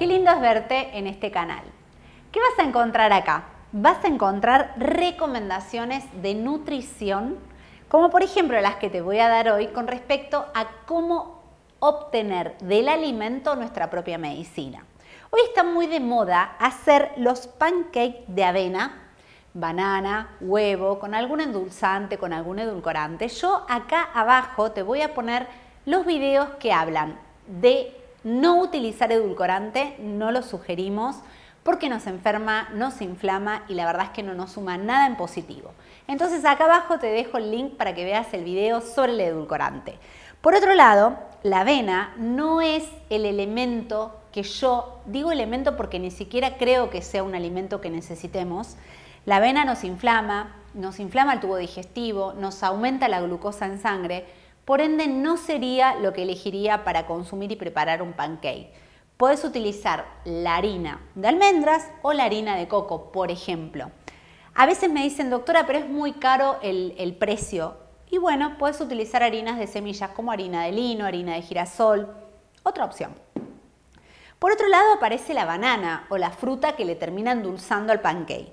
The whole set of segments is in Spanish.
Qué lindo es verte en este canal. ¿Qué vas a encontrar acá? Vas a encontrar recomendaciones de nutrición, como por ejemplo las que te voy a dar hoy con respecto a cómo obtener del alimento nuestra propia medicina. Hoy está muy de moda hacer los pancakes de avena, banana, huevo, con algún endulzante, con algún edulcorante. Yo acá abajo te voy a poner los videos que hablan de no utilizar edulcorante, no lo sugerimos porque nos enferma, nos inflama y la verdad es que no nos suma nada en positivo. Entonces acá abajo te dejo el link para que veas el video sobre el edulcorante. Por otro lado, la avena no es el elemento que yo, digo elemento porque ni siquiera creo que sea un alimento que necesitemos. La avena nos inflama el tubo digestivo, nos aumenta la glucosa en sangre, por ende no sería lo que elegiría para consumir y preparar un pancake. Puedes utilizar la harina de almendras o la harina de coco, por ejemplo. A veces me dicen, doctora, pero es muy caro el precio. Y bueno, puedes utilizar harinas de semillas como harina de lino, harina de girasol, otra opción. Por otro lado aparece la banana o la fruta que le termina endulzando al pancake.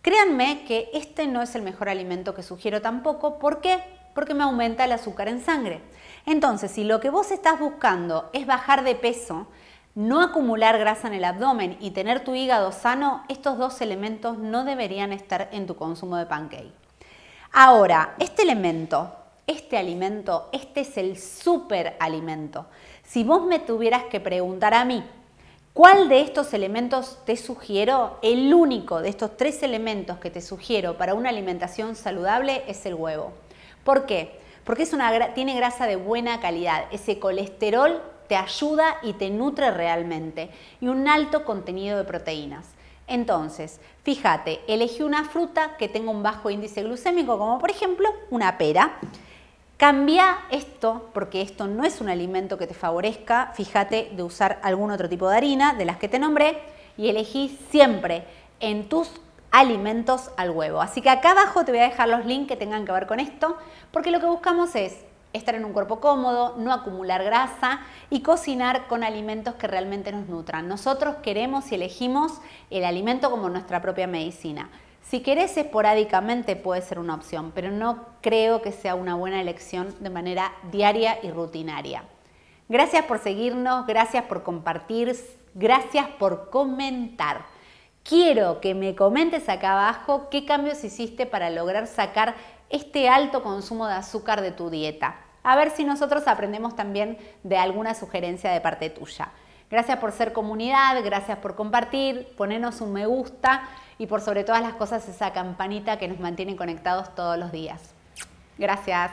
Créanme que este no es el mejor alimento que sugiero tampoco. ¿Por qué? Porque me aumenta el azúcar en sangre. Entonces, si lo que vos estás buscando es bajar de peso, no acumular grasa en el abdomen y tener tu hígado sano, estos dos elementos no deberían estar en tu consumo de pancake. Ahora, este es el superalimento. Si vos me tuvieras que preguntar a mí, ¿cuál de estos elementos te sugiero? El único de estos tres elementos que te sugiero para una alimentación saludable es el huevo. ¿Por qué? Porque tiene grasa de buena calidad. Ese colesterol te ayuda y te nutre realmente. Y un alto contenido de proteínas. Entonces, fíjate, elegí una fruta que tenga un bajo índice glucémico, como por ejemplo una pera. Cambia esto, porque esto no es un alimento que te favorezca, fíjate de usar algún otro tipo de harina de las que te nombré y elegí siempre en tus alimentos al huevo. Así que acá abajo te voy a dejar los links que tengan que ver con esto, porque lo que buscamos es estar en un cuerpo cómodo, no acumular grasa y cocinar con alimentos que realmente nos nutran. Nosotros queremos y elegimos el alimento como nuestra propia medicina. Si querés esporádicamente puede ser una opción, pero no creo que sea una buena elección de manera diaria y rutinaria. Gracias por seguirnos, gracias por compartir, gracias por comentar. Quiero que me comentes acá abajo qué cambios hiciste para lograr sacar este alto consumo de azúcar de tu dieta. A ver si nosotros aprendemos también de alguna sugerencia de parte tuya. Gracias por ser comunidad, gracias por compartir, ponernos un me gusta y por sobre todas las cosas esa campanita que nos mantiene conectados todos los días. Gracias.